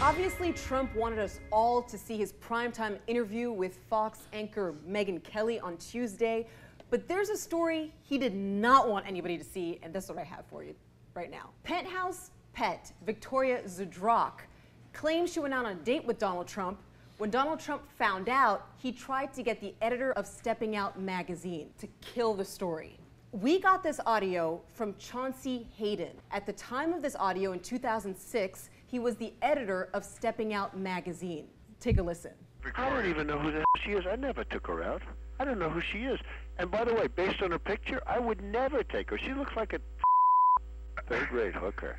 Obviously, Trump wanted us all to see his primetime interview with Fox anchor Megyn Kelly on Tuesday, but there's a story he did not want anybody to see, and that's what I have for you right now. Penthouse Pet Victoria Zdrok claims she went out on a date with Donald Trump. When Donald Trump found out, he tried to get the editor of Steppin' Out magazine to kill the story. We got this audio from Chaunce Hayden. At the time of this audio in 2006, he was the editor of Steppin' Out magazine. Take a listen. Victoria. I don't even know who the hell she is. I never took her out. I don't know who she is. And by the way, based on her picture, I would never take her. She looks like a third-grade hooker.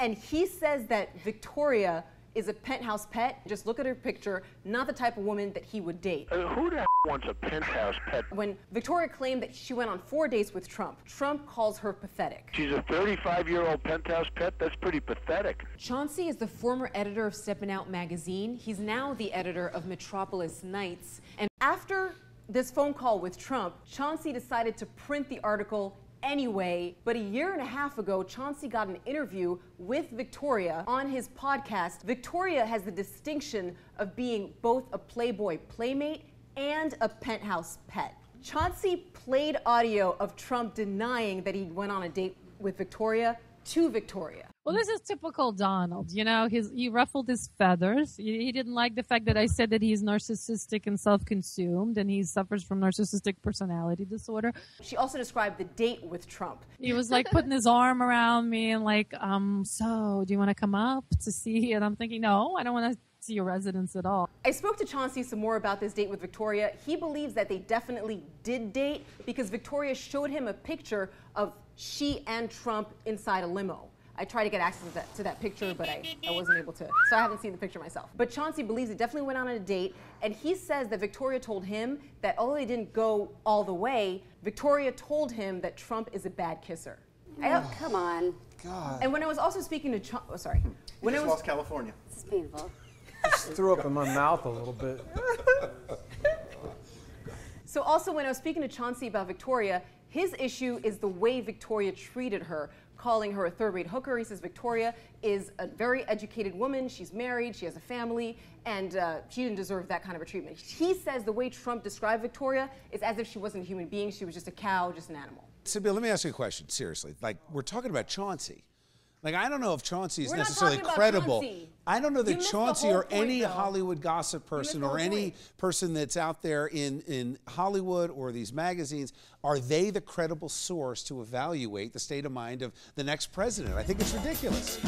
And he says that Victoria is a penthouse pet. Just look at her picture, not the type of woman that he would date. Who the hell wants a penthouse pet? When Victoria claimed that she went on 4 dates with Trump, Trump calls her pathetic. She's a 35-year-old penthouse pet? That's pretty pathetic. Chaunce is the former editor of Steppin' Out magazine. He's now the editor of Metropolis Nights. And after this phone call with Trump, Chaunce decided to print the article anyway, but a year and a half ago, Chaunce got an interview with Victoria on his podcast. Victoria has the distinction of being both a Playboy Playmate and a penthouse pet. Chaunce played audio of Trump denying that he went on a date with Victoria to Victoria. Well, this is typical Donald. You know, he ruffled his feathers. He didn't like the fact that I said that he's narcissistic and self-consumed, and he suffers from narcissistic personality disorder. She also described the date with Trump. He was like putting his arm around me and like, so do you want to come up to see? And I'm thinking, no, I don't want to see your residence at all. I spoke to Chaunce some more about this date with Victoria. He believes that they definitely did date because Victoria showed him a picture of she and Trump inside a limo. I tried to get access to that picture, but I wasn't able to, so I haven't seen the picture myself. But Chaunce believes he definitely went on a date, and he says that Victoria told him that although they didn't go all the way, Victoria told him that Trump is a bad kisser. Oh, come on. God. And when I was also speaking to Chaunce, when I was lost California. This is painful. I just threw up in my mouth a little bit. So also when I was speaking to Chaunce about Victoria, his issue is the way Victoria treated her, calling her a third-rate hooker. He says Victoria is a very educated woman. She's married, she has a family, and she didn't deserve that kind of a treatment. He says the way Trump described Victoria is as if she wasn't a human being, she was just a cow, just an animal. Sibyl, let me ask you a question, seriously. Like, we're talking about Chaunce. Like, I don't know if Chaunce is necessarily credible. I don't know that Chaunce or any Hollywood gossip person or any person that's out there in Hollywood or these magazines, are they the credible source to evaluate the state of mind of the next president? I think it's ridiculous.